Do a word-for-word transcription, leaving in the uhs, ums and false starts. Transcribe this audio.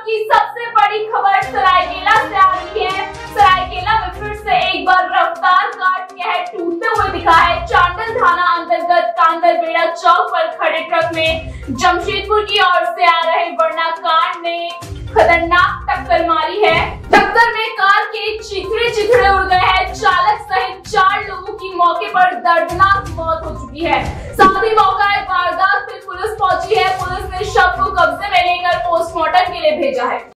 आपकी सबसे बड़ी खबर सरायकेला से आ रही है। सरायकेला में फिर से एक बार रफ्तार काट कहर टूटते हुए दिखा है। चांडल थाना अंतर्गत कांदरबेड़ा चौक पर खड़े ट्रक में जमशेदपुर की ओर से आ रहे वर्ना कार ने खतरनाक टक्कर मारी है। टक्कर में कार के चिथड़े चिथड़े उड़ गए हैं। चालक सहित चार लोगों की मौके पर दर्दनाक मौत हो चुकी है। साथ ही मौका वारदात में पुलिस पहुंची है। पुलिस ने शव को कब्जे में लेकर पोस्टमार्टम के लिए भेजा है।